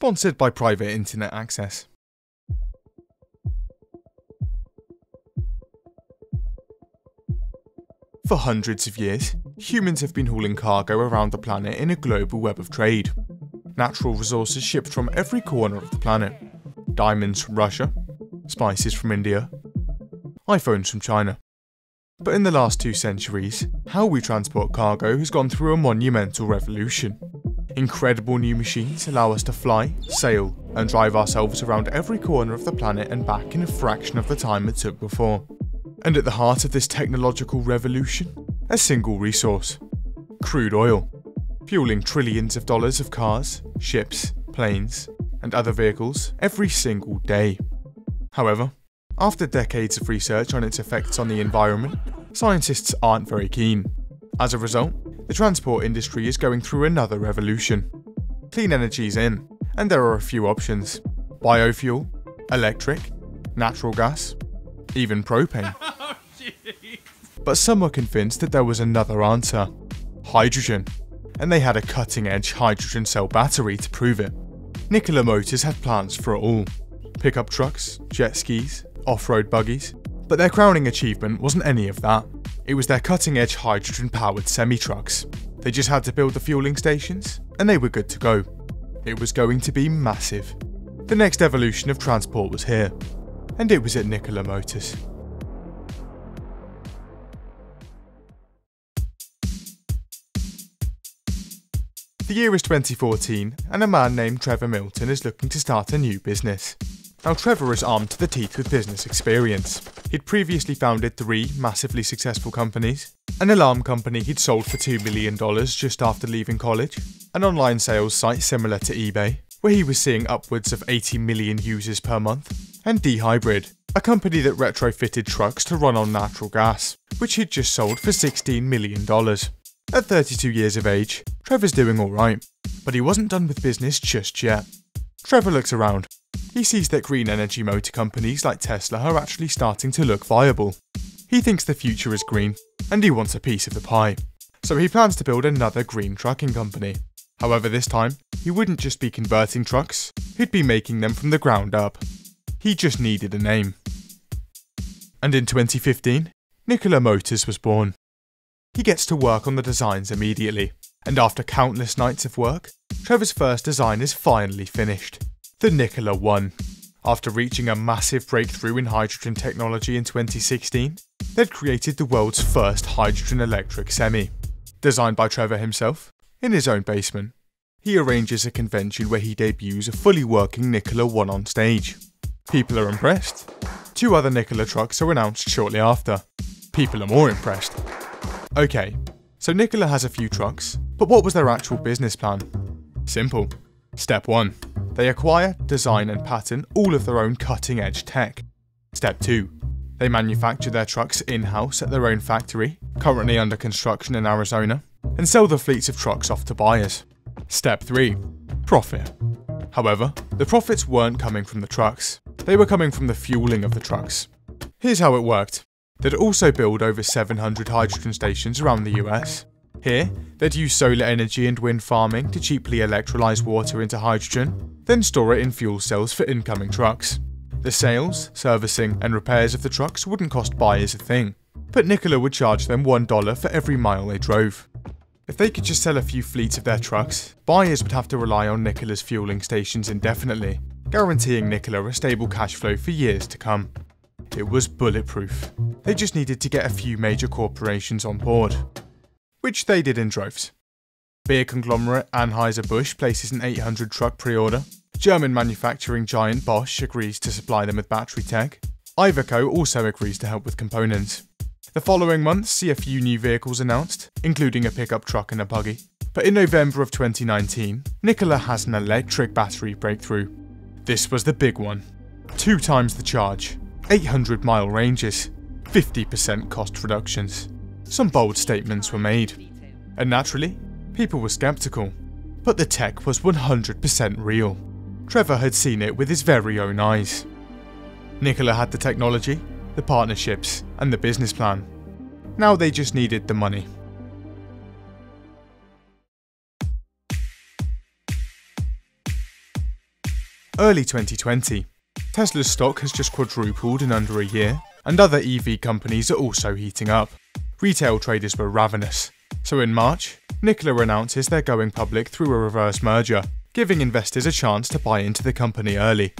sponsored by Private Internet Access. For hundreds of years, humans have been hauling cargo around the planet in a global web of trade. Natural resources shipped from every corner of the planet. Diamonds from Russia, spices from India, iPhones from China. But in the last 2 centuries, how we transport cargo has gone through a monumental revolution. Incredible new machines allow us to fly, sail, and drive ourselves around every corner of the planet and back in a fraction of the time it took before. And at the heart of this technological revolution, a single resource: crude oil, fueling trillions of dollars of cars, ships, planes, and other vehicles every single day. However, after decades of research on its effects on the environment, scientists aren't very keen. As a result, the transport industry is going through another revolution. Clean energy's in, and there are a few options: biofuel, electric, natural gas, even propane. Oh, but some were convinced that there was another answer: hydrogen. And they had a cutting-edge hydrogen cell battery to prove it. Nikola Motors had plans for it all: pickup trucks, jet skis, off-road buggies. But their crowning achievement wasn't any of that. It was their cutting-edge hydrogen-powered semi-trucks. They just had to build the fueling stations, and they were good to go. It was going to be massive. The next evolution of transport was here. And it was at Nikola Motors. The year is 2014, and a man named Trevor Milton is looking to start a new business. Now, Trevor is armed to the teeth with business experience. He'd previously founded 3 massively successful companies, an alarm company he'd sold for $2 million just after leaving college, an online sales site similar to eBay, where he was seeing upwards of 80 million users per month, and D-Hybrid, a company that retrofitted trucks to run on natural gas, which he'd just sold for $16 million. At 32 years of age, Trevor's doing alright, but he wasn't done with business just yet. Trevor looks around. He sees that green energy motor companies like Tesla are actually starting to look viable. He thinks the future is green, and he wants a piece of the pie. So he plans to build another green trucking company. However, this time, he wouldn't just be converting trucks, he'd be making them from the ground up. He just needed a name. And in 2015, Nikola Motors was born. He gets to work on the designs immediately, and after countless nights of work, Trevor's first design is finally finished: the Nikola One. After reaching a massive breakthrough in hydrogen technology in 2016, they'd created the world's first hydrogen electric semi. Designed by Trevor himself, in his own basement, he arranges a convention where he debuts a fully working Nikola One on stage. People are impressed. 2 other Nikola trucks are announced shortly after. People are more impressed. Okay, so Nikola has a few trucks, but what was their actual business plan? Simple. Step 1. They acquire, design and patent all of their own cutting-edge tech. Step 2. They manufacture their trucks in-house at their own factory, currently under construction in Arizona, and sell the fleets of trucks off to buyers. Step 3. Profit. However, the profits weren't coming from the trucks. They were coming from the fueling of the trucks. Here's how it worked. They'd also build over 700 hydrogen stations around the US. Here, they'd use solar energy and wind farming to cheaply electrolyse water into hydrogen, then store it in fuel cells for incoming trucks. The sales, servicing and repairs of the trucks wouldn't cost buyers a thing, but Nikola would charge them $1 for every mile they drove. If they could just sell a few fleets of their trucks, buyers would have to rely on Nikola's fueling stations indefinitely, guaranteeing Nikola a stable cash flow for years to come. It was bulletproof. They just needed to get a few major corporations on board, which they did in droves. Beer conglomerate Anheuser-Busch places an 800-truck pre-order, German manufacturing giant Bosch agrees to supply them with battery tech, Iveco also agrees to help with components. The following months see a few new vehicles announced, including a pickup truck and a buggy. But in November of 2019, Nikola has an electric battery breakthrough. This was the big one. 2 times the charge, 800-mile ranges, 50% cost reductions. Some bold statements were made. And naturally, people were skeptical. But the tech was 100% real. Trevor had seen it with his very own eyes. Nikola had the technology, the partnerships and the business plan. Now they just needed the money. early 2020. Tesla's stock has just quadrupled in under a year, and other EV companies are also heating up. Retail traders were ravenous. So in March, Nikola announces they're going public through a reverse merger, giving investors a chance to buy into the company early.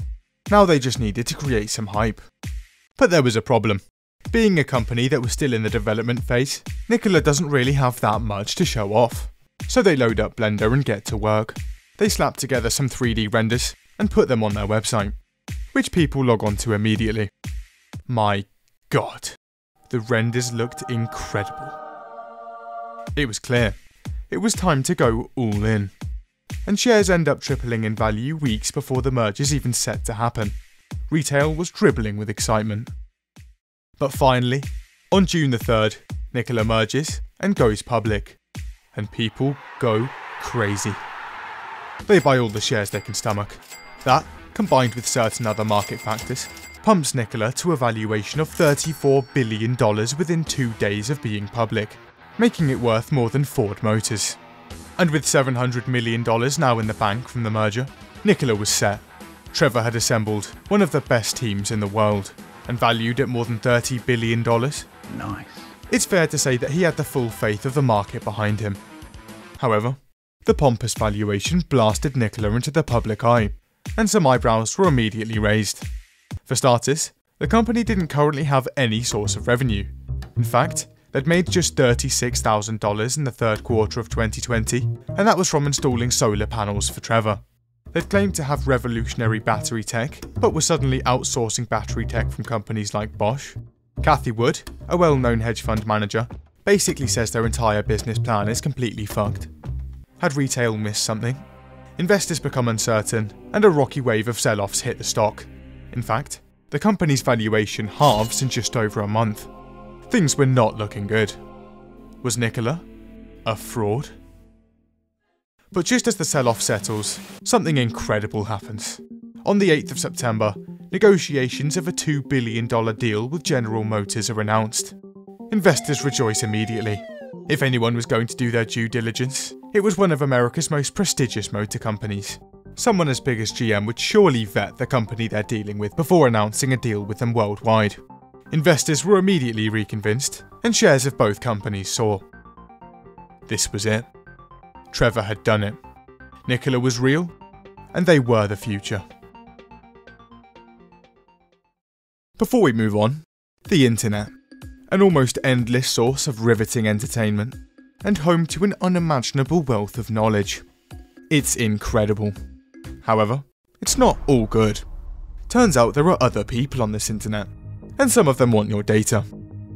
Now they just needed to create some hype. But there was a problem. Being a company that was still in the development phase, Nikola doesn't really have that much to show off. So they load up Blender and get to work. They slap together some 3D renders and put them on their website, which people log on to immediately. My God, the renders looked incredible. It was clear. It was time to go all in. And shares end up tripling in value weeks before the merge is even set to happen. Retail was dribbling with excitement. But finally, on June the 3rd, Nikola merges and goes public. And people go crazy. They buy all the shares they can stomach. That, combined with certain other market factors, pumps Nikola to a valuation of $34 billion within 2 days of being public, making it worth more than Ford Motors. And with $700 million now in the bank from the merger, Nikola was set. Trevor had assembled one of the best teams in the world, and valued at more than $30 billion. Nice. It's fair to say that he had the full faith of the market behind him. However, the pompous valuation blasted Nikola into the public eye, and some eyebrows were immediately raised. For starters, the company didn't currently have any source of revenue. In fact, they'd made just $36,000 in the third quarter of 2020, and that was from installing solar panels for Trevor. They'd claimed to have revolutionary battery tech, but were suddenly outsourcing battery tech from companies like Bosch. Cathie Wood, a well-known hedge fund manager, basically says their entire business plan is completely fucked. Had retail missed something? Investors become uncertain, and a rocky wave of sell-offs hit the stock. In fact, the company's valuation halves in just over a month. Things were not looking good. Was Nikola a fraud? But just as the sell-off settles, something incredible happens. On the 8th of September, negotiations of a $2 billion deal with General Motors are announced. Investors rejoice immediately. If anyone was going to do their due diligence, it was one of America's most prestigious motor companies. Someone as big as GM would surely vet the company they're dealing with before announcing a deal with them worldwide. Investors were immediately reconvinced, and shares of both companies soared. This was it. Trevor had done it. Nikola was real, and they were the future. Before we move on, the internet. An almost endless source of riveting entertainment, and home to an unimaginable wealth of knowledge. It's incredible. However, it's not all good. Turns out there are other people on this internet, and some of them want your data.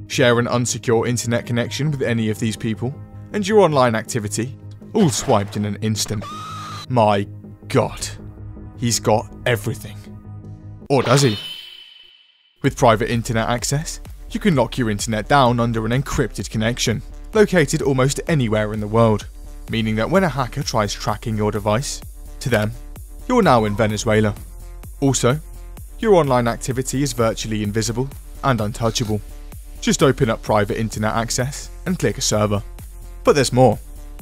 Share an unsecure internet connection with any of these people, and your online activity, all swiped in an instant. My God, he's got everything. Or does he? With Private Internet Access, you can lock your internet down under an encrypted connection, located almost anywhere in the world, meaning that when a hacker tries tracking your device, to them, you're now in Venezuela. Also, your online activity is virtually invisible and untouchable. Just open up Private Internet Access and click a server. But there's more.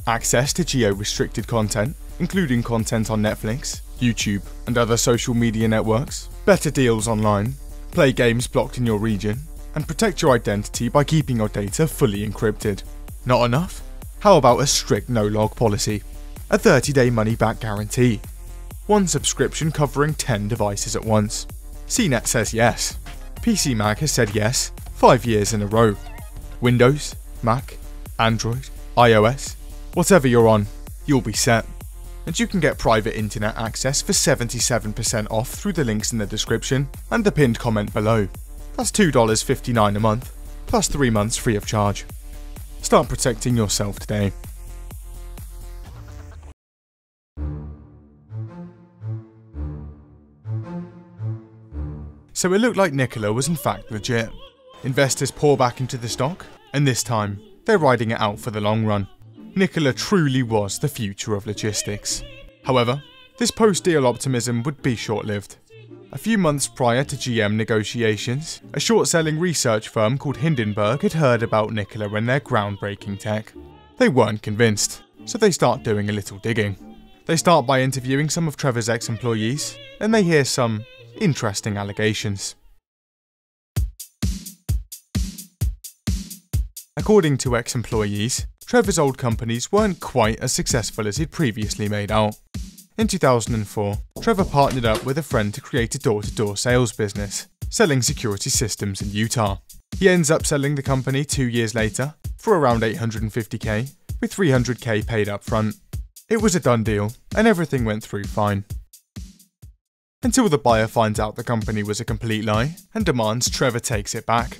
Access to geo-restricted content, including content on Netflix, YouTube, and other social media networks, better deals online, play games blocked in your region, and protect your identity by keeping your data fully encrypted. Not enough? How about a strict no-log policy? A 30-day money-back guarantee? One subscription covering 10 devices at once? CNET says yes. PC Mag has said yes 5 years in a row. Windows, Mac, Android, iOS, whatever you're on, you'll be set. And you can get Private Internet Access for 77% off through the links in the description and the pinned comment below. That's $2.59 a month, plus 3 months free of charge. Start protecting yourself today. So it looked like Nikola was in fact legit. Investors pour back into the stock, and this time, they're riding it out for the long run. Nikola truly was the future of logistics. However, this post-deal optimism would be short-lived. A few months prior to GM negotiations, a short-selling research firm called Hindenburg had heard about Nikola and their groundbreaking tech. They weren't convinced, so they start doing a little digging. They start by interviewing some of Trevor's ex-employees, and they hear some interesting allegations. According to ex-employees, Trevor's old companies weren't quite as successful as he'd previously made out. In 2004, Trevor partnered up with a friend to create a door-to-door sales business, selling security systems in Utah. He ends up selling the company 2 years later for around $850k, with $300k paid up front. It was a done deal, and everything went through fine. Until the buyer finds out the company was a complete lie and demands Trevor takes it back.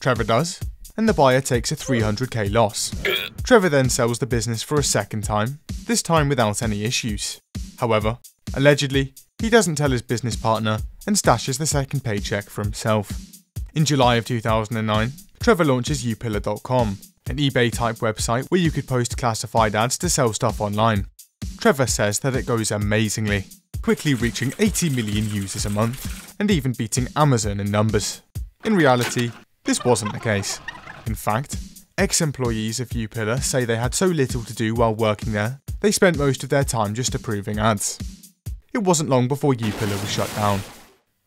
Trevor does, and the buyer takes a $300k loss. Trevor then sells the business for a second time, this time without any issues. However, allegedly, he doesn't tell his business partner and stashes the second paycheck for himself. In July of 2009, Trevor launches UPillar.com, an eBay-type website where you could post classified ads to sell stuff online. Trevor says that it goes amazingly, quickly reaching 80 million users a month, and even beating Amazon in numbers. In reality, this wasn't the case. In fact, ex-employees of UPillar say they had so little to do while working there, they spent most of their time just approving ads. It wasn't long before UPillar was shut down.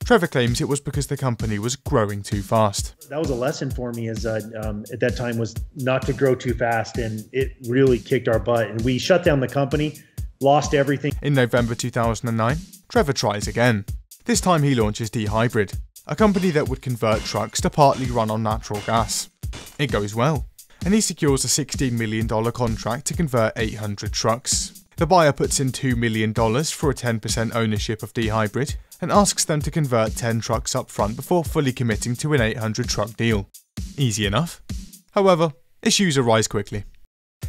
Trevor claims it was because the company was growing too fast. That was a lesson for me, is at that time was not to grow too fast, and it really kicked our butt, and we shut down the company, lost everything. In November 2009, Trevor tries again. This time he launches D-Hybrid, a company that would convert trucks to partly run on natural gas. It goes well, and he secures a $16 million contract to convert 800 trucks. The buyer puts in $2 million for a 10% ownership of D-Hybrid and asks them to convert 10 trucks up front before fully committing to an 800 truck deal. Easy enough. However, issues arise quickly.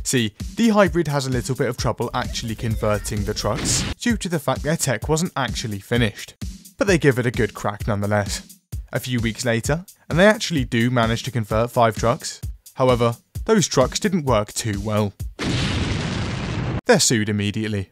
See, D-Hybrid has a little bit of trouble actually converting the trucks due to the fact their tech wasn't actually finished. But they give it a good crack nonetheless. A few weeks later, and they actually do manage to convert 5 trucks. However, those trucks didn't work too well. They're sued immediately.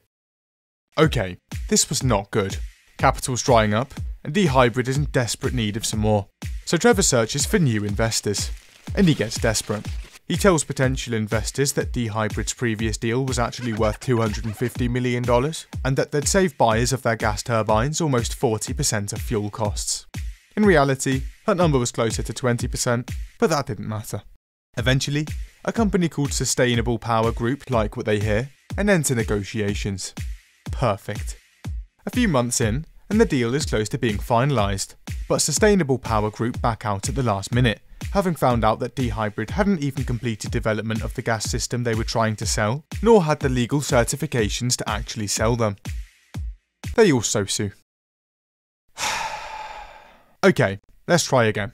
Okay, this was not good. Capital's drying up, and D-Hybrid is in desperate need of some more. So Trevor searches for new investors, and he gets desperate. He tells potential investors that D-Hybrid's previous deal was actually worth $250 million, and that they'd save buyers of their gas turbines almost 40% of fuel costs. In reality, that number was closer to 20%, but that didn't matter. Eventually, a company called Sustainable Power Group like what they hear and enter negotiations. Perfect. A few months in, and the deal is close to being finalised, but Sustainable Power Group back out at the last minute, having found out that D-Hybrid hadn't even completed development of the gas system they were trying to sell, nor had the legal certifications to actually sell them. They also sue. Okay, let's try again.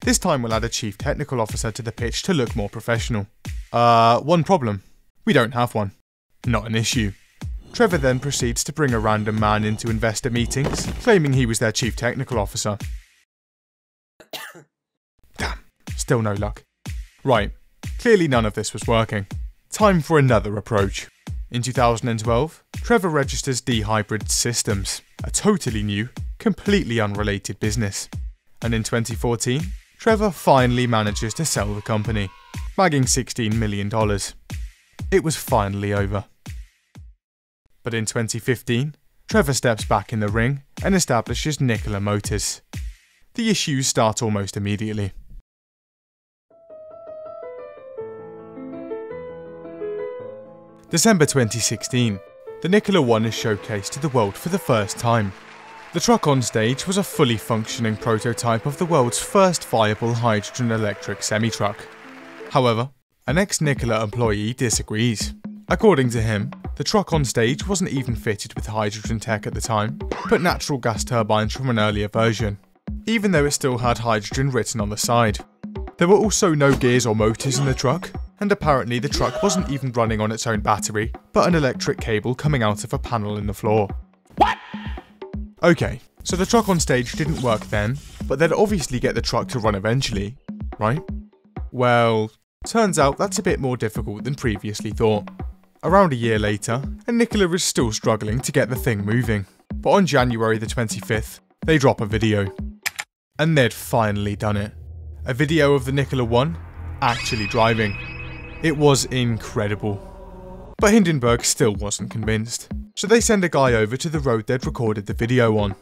This time we'll add a chief technical officer to the pitch to look more professional. One problem. We don't have one. Not an issue. Trevor then proceeds to bring a random man into investor meetings, claiming he was their chief technical officer. Damn, still no luck. Right, clearly none of this was working. Time for another approach. In 2012, Trevor registers DeHybrid Systems, a totally new, completely unrelated business. And in 2014, Trevor finally manages to sell the company, bagging $16 million. It was finally over. But in 2015, Trevor steps back in the ring and establishes Nikola Motors. The issues start almost immediately. December 2016, the Nikola One is showcased to the world for the first time. The truck on stage was a fully functioning prototype of the world's first viable hydrogen electric semi-truck. However, an ex-Nikola employee disagrees. According to him, the truck on stage wasn't even fitted with hydrogen tech at the time, but natural gas turbines from an earlier version, even though it still had hydrogen written on the side. There were also no gears or motors in the truck, and apparently the truck wasn't even running on its own battery, but an electric cable coming out of a panel in the floor. What? Okay, so the truck on stage didn't work then, but they'd obviously get the truck to run eventually, right? Well, turns out that's a bit more difficult than previously thought. Around a year later, and Nikola is still struggling to get the thing moving, but on January the 25th, they drop a video. And they'd finally done it. A video of the Nikola One actually driving. It was incredible. But Hindenburg still wasn't convinced. so they send a guy over to the road they'd recorded the video on.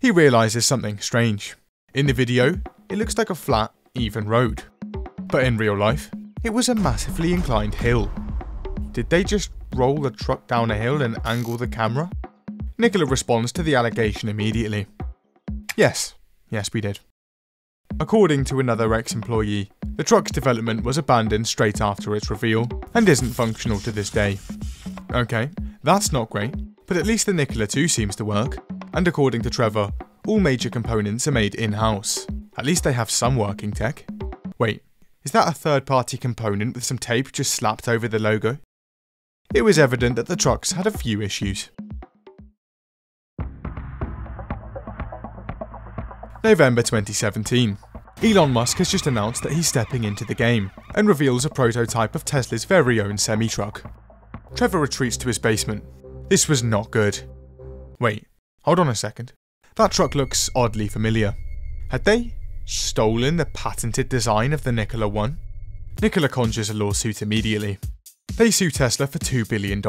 He realises something strange. In the video, it looks like a flat, even road. But in real life, it was a massively inclined hill. Did they just roll the truck down a hill and angle the camera? Nikola responds to the allegation immediately. Yes, we did. According to another ex-employee, the truck's development was abandoned straight after its reveal and isn't functional to this day. Okay, that's not great, but at least the Nikola 2 seems to work, and according to Trevor, all major components are made in-house. At least they have some working tech. Wait, is that a third-party component with some tape just slapped over the logo? It was evident that the trucks had a few issues. November 2017. Elon Musk has just announced that he's stepping into the game and reveals a prototype of Tesla's very own semi-truck. Trevor retreats to his basement. This was not good. Wait, hold on a second. That truck looks oddly familiar. Had they stolen the patented design of the Nikola 1? Nikola conjures a lawsuit immediately. They sue Tesla for $2 billion,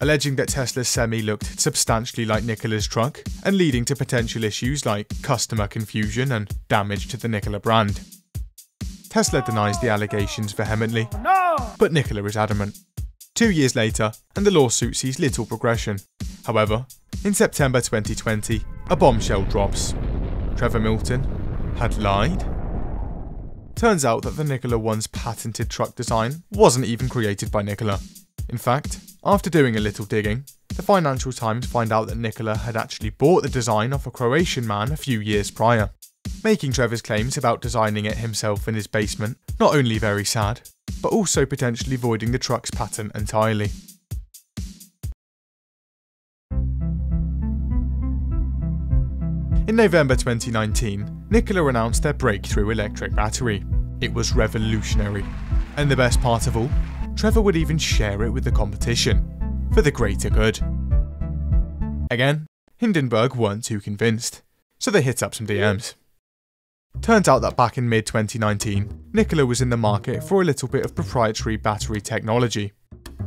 alleging that Tesla's Semi looked substantially like Nikola's truck and leading to potential issues like customer confusion and damage to the Nikola brand. Tesla denies the allegations vehemently, but Nikola is adamant. 2 years later, and the lawsuit sees little progression. However, in September 2020, a bombshell drops. Trevor Milton had lied? Turns out that the Nikola 1's patented truck design wasn't even created by Nikola. In fact, after doing a little digging, the Financial Times find out that Nikola had actually bought the design off a Croatian man a few years prior, making Trevor's claims about designing it himself in his basement not only very sad, but also potentially voiding the truck's patent entirely. In November 2019, Nikola announced their breakthrough electric battery. It was revolutionary. And the best part of all, Trevor would even share it with the competition, for the greater good. Again, Hindenburg weren't too convinced, so they hit up some DMs. Turns out that back in mid-2019, Nikola was in the market for a little bit of proprietary battery technology.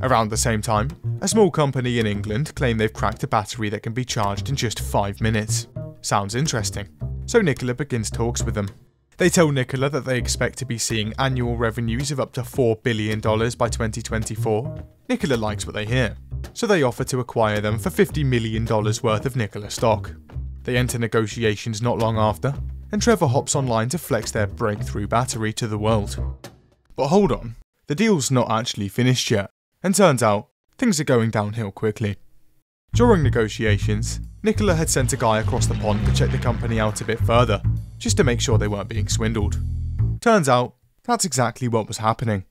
Around the same time, a small company in England claimed they've cracked a battery that can be charged in just 5 minutes. Sounds interesting. So Nikola begins talks with them. They tell Nikola that they expect to be seeing annual revenues of up to $4 billion by 2024. Nikola likes what they hear, so they offer to acquire them for $50 million worth of Nikola stock. They enter negotiations not long after, and Trevor hops online to flex their breakthrough battery to the world. But hold on, the deal's not actually finished yet, and turns out things are going downhill quickly. During negotiations, Nikola had sent a guy across the pond to check the company out a bit further, just to make sure they weren't being swindled. Turns out, that's exactly what was happening.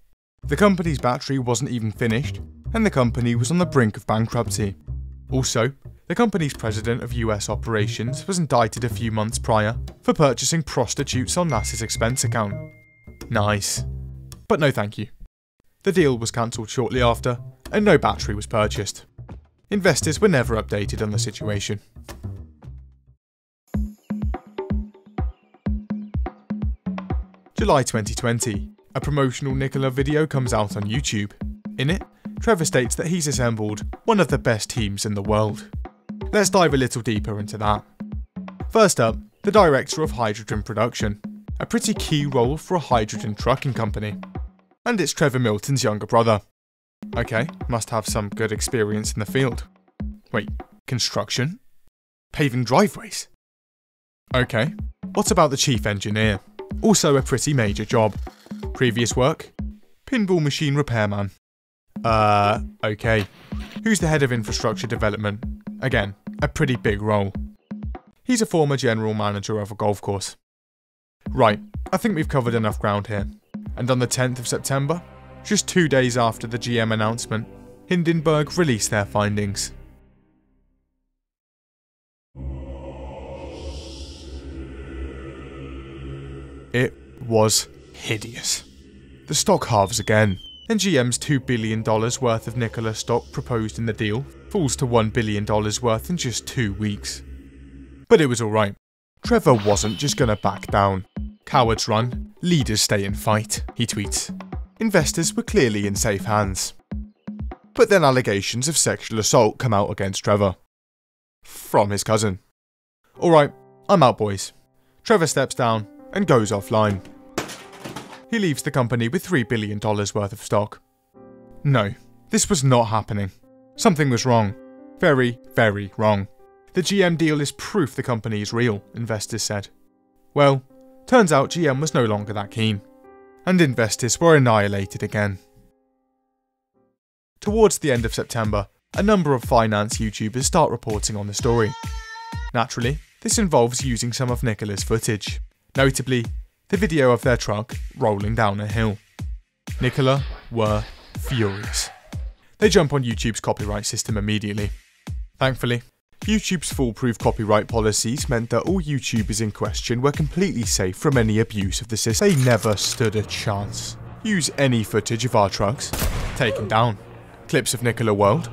The company's battery wasn't even finished, and the company was on the brink of bankruptcy. Also, the company's president of US operations was indicted a few months prior for purchasing prostitutes on NASA's expense account. Nice. But no thank you. The deal was cancelled shortly after, and no battery was purchased. Investors were never updated on the situation. July 2020. A promotional Nikola video comes out on YouTube. In it, Trevor states that he's assembled one of the best teams in the world. Let's dive a little deeper into that. First up, the director of hydrogen production, a pretty key role for a hydrogen trucking company. And it's Trevor Milton's younger brother. Okay, must have some good experience in the field. Wait, construction? Paving driveways? Okay, what about the chief engineer? Also a pretty major job. Previous work? Pinball machine repairman. Okay. Who's the head of infrastructure development? Again, a pretty big role. He's a former general manager of a golf course. Right, I think we've covered enough ground here. And on the 10th of September, just 2 days after the GM announcement, Hindenburg released their findings. It was hideous. The stock halves again, and GM's $2 billion worth of Nikola stock proposed in the deal falls to $1 billion worth in just 2 weeks. But it was alright. Trevor wasn't just gonna back down. Cowards run, leaders stay and fight, he tweets. Investors were clearly in safe hands. but then allegations of sexual assault come out against Trevor. From his cousin. Alright, I'm out, boys. Trevor steps down and goes offline. He leaves the company with $3 billion worth of stock. No, this was not happening. Something was wrong. Very, very wrong. The GM deal is proof the company is real, investors said. Well, turns out GM was no longer that keen, and investors were annihilated again. Towards the end of September, a number of finance YouTubers start reporting on the story. Naturally, this involves using some of Nikola's footage, notably the video of their truck rolling down a hill. Nikola were furious. They jump on YouTube's copyright system immediately. Thankfully, YouTube's foolproof copyright policies meant that all YouTubers in question were completely safe from any abuse of the system. They never stood a chance. Use any footage of our trucks, taken down. Clips of Nikola World,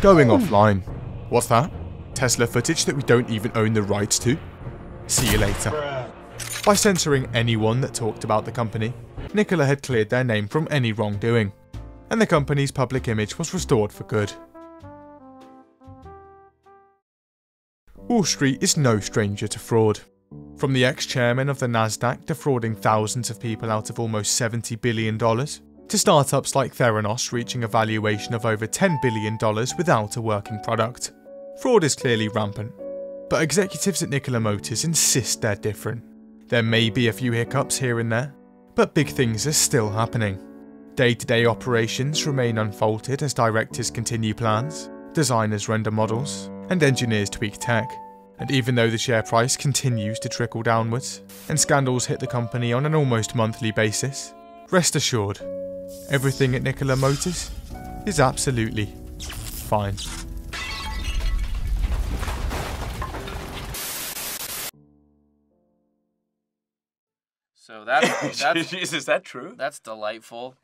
going offline. What's that? Tesla footage that we don't even own the rights to? See you later. By censoring anyone that talked about the company, Nikola had cleared their name from any wrongdoing, and the company's public image was restored for good. Wall Street is no stranger to fraud. From the ex-chairman of the Nasdaq defrauding thousands of people out of almost $70 billion, to startups like Theranos reaching a valuation of over $10 billion without a working product. Fraud is clearly rampant, but executives at Nikola Motors insist they're different. There may be a few hiccups here and there, but big things are still happening. Day-to-day operations remain unfolded as directors continue plans, designers render models, and engineers tweak tech. And even though the share price continues to trickle downwards, and scandals hit the company on an almost monthly basis, rest assured, everything at Nikola Motors is absolutely fine. So that's is that true? That's delightful.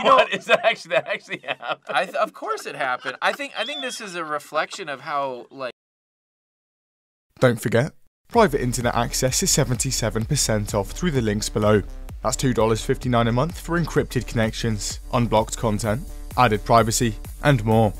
You know, what is that actually happened? Of course it happened. I think this is a reflection of how, like, don't forget, Private Internet Access is 77% off through the links below. That's $2.59 a month for encrypted connections, unblocked content, added privacy, and more.